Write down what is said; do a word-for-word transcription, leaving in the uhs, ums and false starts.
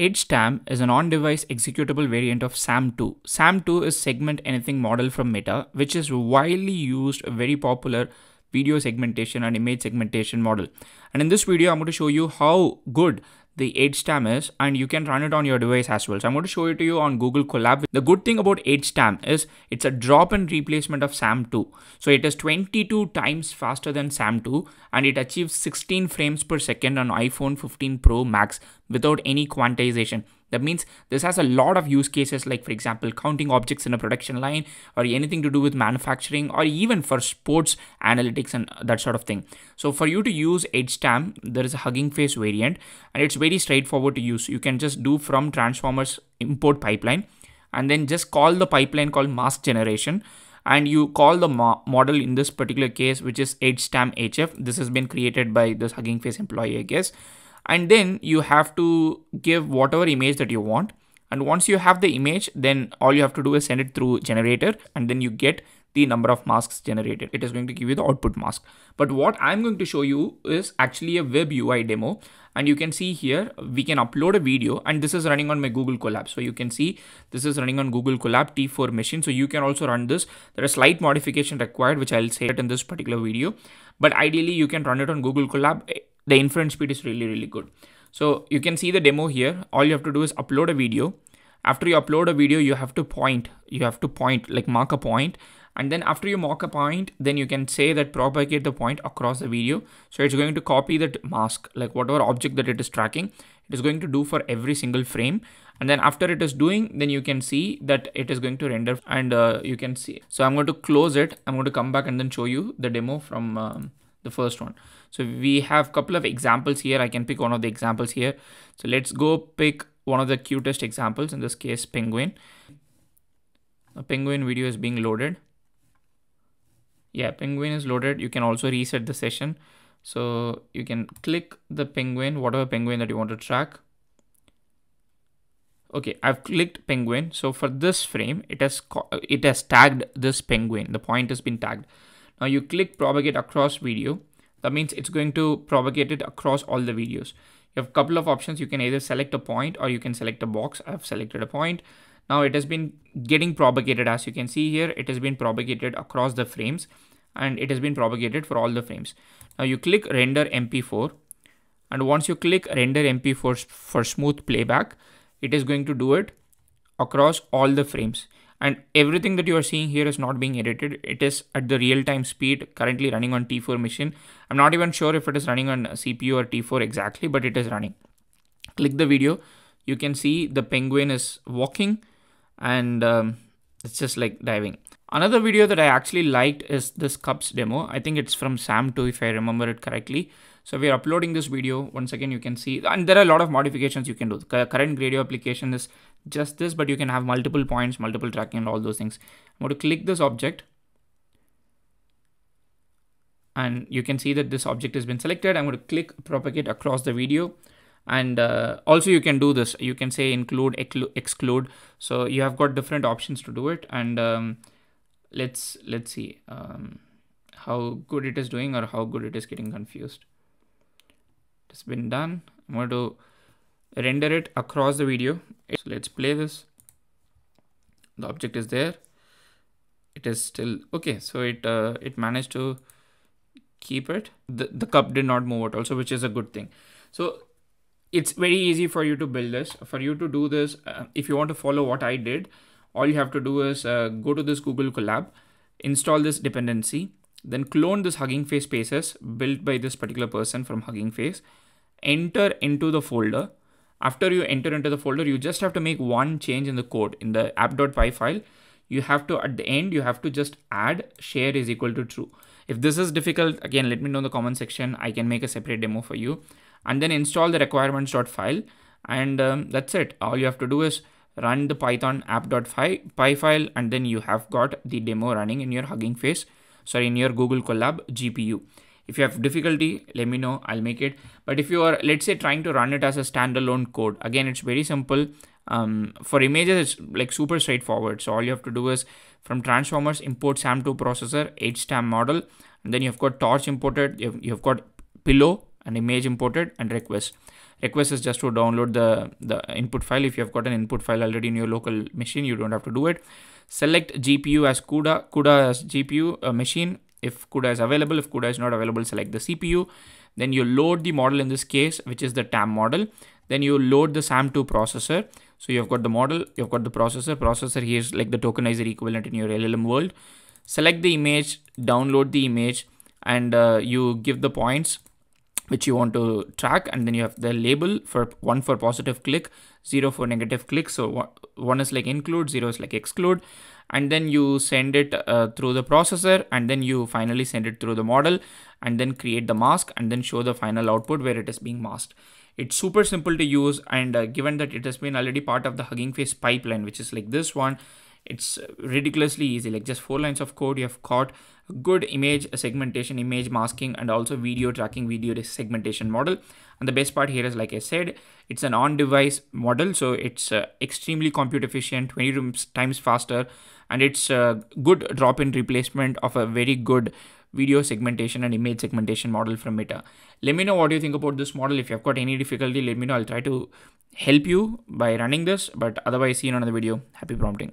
EdgeTAM is an on-device executable variant of SAM two. SAM two is Segment Anything model from Meta, which is widely used, a very popular video segmentation and image segmentation model. And in this video, I'm going to show you how good the EdgeTAM is, and you can run it on your device as well. So I'm going to show it to you on Google Colab. The good thing about EdgeTAM is it's a drop-in replacement of SAM two. So it is twenty-two times faster than SAM two, and it achieves sixteen frames per second on iPhone fifteen Pro Max without any quantization. That means this has a lot of use cases, like for example, counting objects in a production line, or anything to do with manufacturing, or even for sports analytics and that sort of thing. So for you to use EdgeTAM, there is a Hugging Face variant, and it's very straightforward to use. You can just do from Transformers import pipeline, and then just call the pipeline called Mask Generation, and you call the mo model in this particular case, which is EdgeTAM H F. This has been created by this Hugging Face employee, I guess. And then you have to give whatever image that you want. And once you have the image, then all you have to do is send it through generator, and then you get the number of masks generated. It is going to give you the output mask. But what I'm going to show you is actually a web U I demo. And you can see here, we can upload a video, and this is running on my Google Colab. So you can see this is running on Google Colab T four machine. So you can also run this. There are slight modification required, which I'll say it in this particular video. But ideally, you can run it on Google Colab. The inference speed is really, really good. So you can see the demo here. All you have to do is upload a video. After you upload a video, you have to point. You have to point, like mark a point. And then after you mark a point, then you can say that propagate the point across the video. So it's going to copy that mask, like whatever object that it is tracking. It is going to do for every single frame. And then after it is doing, then you can see that it is going to render. And uh, you can see. So I'm going to close it. I'm going to come back and then show you the demo from... Um, the first one. So we have a couple of examples here. I can pick one of the examples here. So let's go pick one of the cutest examples, in this case, penguin. A penguin video is being loaded. Yeah, penguin is loaded. You can also reset the session. So you can click the penguin, whatever penguin that you want to track. Okay, I've clicked penguin. So for this frame, it has, it has tagged this penguin. The point has been tagged. Now you click propagate across video. That means it's going to propagate it across all the videos. You have a couple of options. You can either select a point or you can select a box. I've selected a point. Now it has been getting propagated. As you can see here, it has been propagated across the frames, and it has been propagated for all the frames. Now you click render M P four. And once you click render M P four for smooth playback, it is going to do it across all the frames. And everything that you are seeing here is not being edited. It is at the real-time speed, currently running on T four machine. I'm not even sure if it is running on C P U or T four exactly, but it is running. Click the video. You can see the penguin is walking, and um, it's just like diving. Another video that I actually liked is this cups demo. I think it's from SAM two, if I remember it correctly. So we are uploading this video. Once again, you can see, and there are a lot of modifications you can do. The current Gradio application is just this, but you can have multiple points, multiple tracking, and all those things. I'm going to click this object. And you can see that this object has been selected. I'm going to click propagate across the video. And uh, also you can do this. You can say include, exclude. So you have got different options to do it. And um, let's, let's see um, how good it is doing, or how good it is getting confused. It's been done. I'm going to render it across the video. So let's play this. The object is there. It is still okay. So it uh, it managed to keep it. The, the cup did not move at all, which is a good thing. So it's very easy for you to build this. For you to do this, uh, if you want to follow what I did, all you have to do is uh, go to this Google Colab, install this dependency, then clone this Hugging Face spaces built by this particular person from Hugging Face, enter into the folder. After you enter into the folder, you just have to make one change in the code, in the app.py file. You have to, at the end, you have to just add share is equal to true. If this is difficult, again, let me know in the comment section. I can make a separate demo for you. And then install the requirements.file. And um, that's it. All you have to do is run the Python app.py file. And then you have got the demo running in your Hugging Face. Sorry, in your Google Colab G P U. If you have difficulty, let me know, I'll make it. But if you are, let's say, trying to run it as a standalone code, again, it's very simple. Um, for images, it's like super straightforward. So all you have to do is from Transformers, import SAM two processor, EdgeTAM model, and then you've got torch imported, you've, you've got pillow, an image imported, and request. request is just to download the, the input file. If you have got an input file already in your local machine, you don't have to do it. Select G P U as CUDA, CUDA as G P U uh, machine. If CUDA is available, if CUDA is not available, select the C P U. Then you load the model in this case, which is the TAM model. Then you load the SAM two processor. So you've got the model, you've got the processor. Processor here is like the tokenizer equivalent in your L L M world. Select the image, download the image, and uh, you give the points which you want to track, and then you have the label for one for positive click, zero for negative click. So one is like include, zero is like exclude, and then you send it uh, through the processor, and then you finally send it through the model, and then create the mask, and then show the final output where it is being masked. It's super simple to use, and uh, given that it has been already part of the Hugging Face pipeline, which is like this one, it's ridiculously easy. Like just four lines of code, you have got a good image segmentation, image masking, and also video tracking, video segmentation model. And the best part here is, like I said, it's an on-device model, so it's uh, extremely compute efficient, twenty times faster, and it's a good drop-in replacement of a very good video segmentation and image segmentation model from Meta. Let me know what you think about this model. If you have got any difficulty, let me know. I'll try to help you by running this, but otherwise, see you in another video. Happy prompting.